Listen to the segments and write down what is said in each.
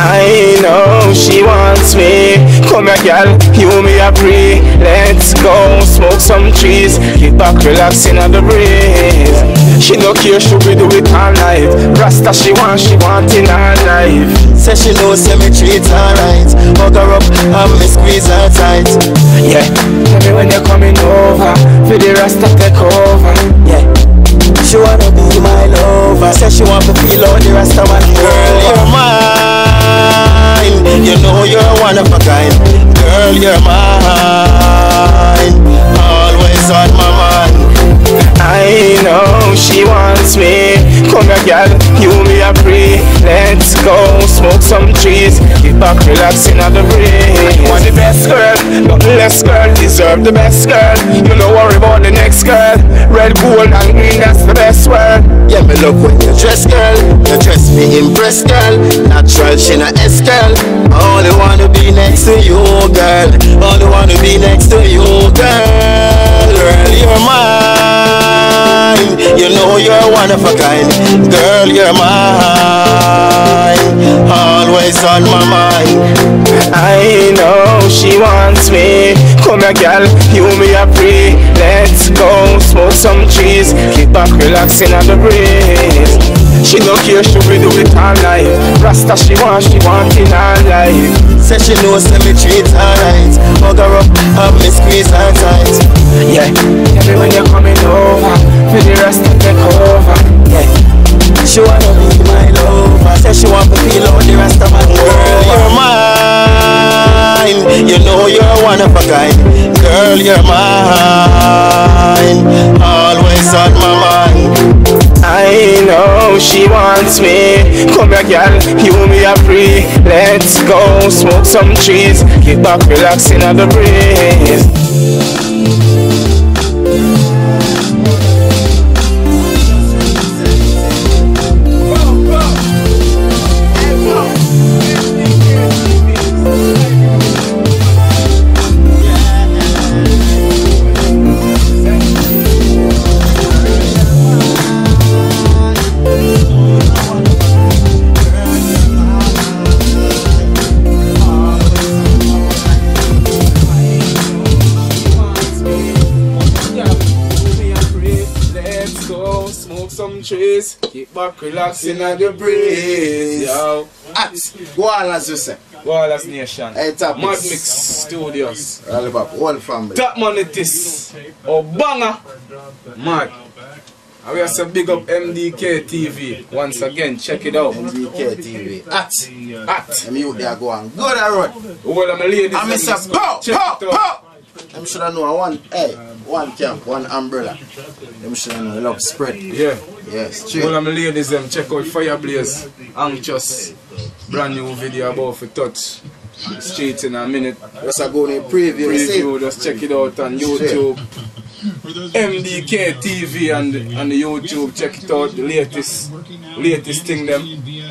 I know she wants me. Come here, girl, you me a breathe. Let's go smoke some trees. Get back, relaxing on the breeze. She no care, she will do it her life. Rasta she want in her life. Say she know, say me treat her right. Hug her up and me squeeze her tight. Yeah, tell me when you're coming over, feel the Rasta take over. Yeah, she wanna be my lover. Say she want to feel all the Rasta man. Girl, you're mine. You know you're one of a kind. Girl, you're mine. Always on my mind. I know she wants me. Come here, girl, you me a free. Let's go smoke some trees. Get back, relaxing on the breeze. You want the best girl, nothing less girl. Deserve the best girl. You no worry about the next girl. Red, gold and green, that's the best word. Yeah, me love when you dress, girl. You dress me impressed, girl. Natural, she not S, girl. I only wanna be next to you, girl. Only wanna be next to you, girl. Girl, you're mine. You know you're one of a kind. Girl, you're mine. Always on my mind. I know she wants me. Come here, girl, you me a free. Let's go smoke some trees. Keep back, relaxing on the breeze. She no care, she will do it her life. Rasta she want in her life. Say she knows, say me treat her right. Hug her up, have me squeeze her tight. Yeah, tell me when you're coming over, feel the Rasta take over. Yeah, she wanna be my lover. Say she want to feel all the Rasta man. Girl, you're mine. You know you're one of a kind. Girl, you're mine. Always on my mind. I know she wants me. Come here, girl, you me a free. Let's go smoke some trees. Get back, relaxing on the breeze. Trees, keep back relaxing on the breeze. Yo, at Gualas, you say Gualas Nation, Mad Mix Studios, all about all family. That man it is Obanga, mad. And we have some big up MDK TV once again. Check it out. MDK TV at you there go on go that road. Well, I'm a lady. I'm Mr. Go, go, go. Them should have known one camp, one umbrella. Them should have known love spread. Yeah. Yes. All of my ladies, them check out Fyah Blaze, Anxious. Brand new video about for touch. Straight in a minute. Just a go in preview. Just check it out on YouTube. MDK TV and the YouTube. Check it out. The latest thing them.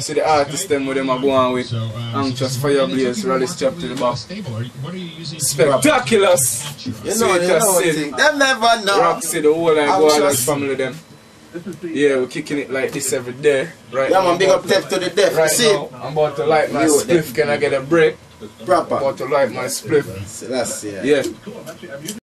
See the artist them with them are going with. Anxious, Fyah Blaze, Rally's chapter about spectaculars. You know them never know. Roxy, the whole and Gualas family them. Yeah, we're kicking it like this every day. Right. Yeah, man, big up Tef to the death. Right now, I'm about to light my spliff. Can I get a break? Proper. I'm about to light my spliff. That's yeah.